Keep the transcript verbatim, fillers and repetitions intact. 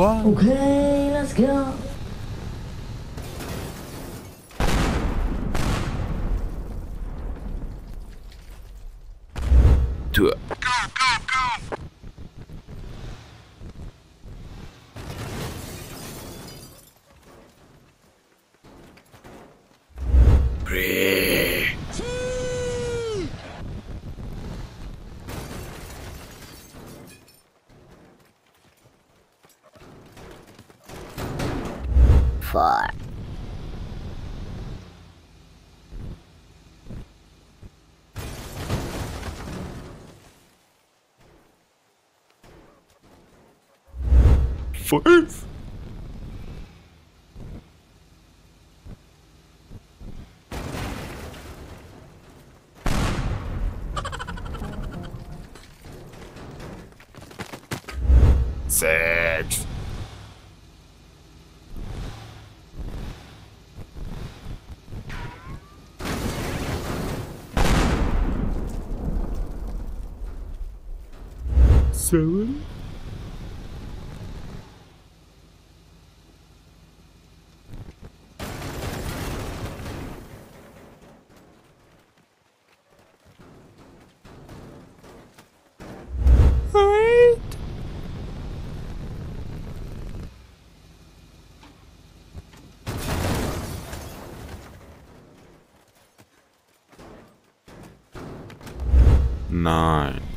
What? Okay, let's go. Do it. Go, go, go. Four. Five. Six. Seven. Nine.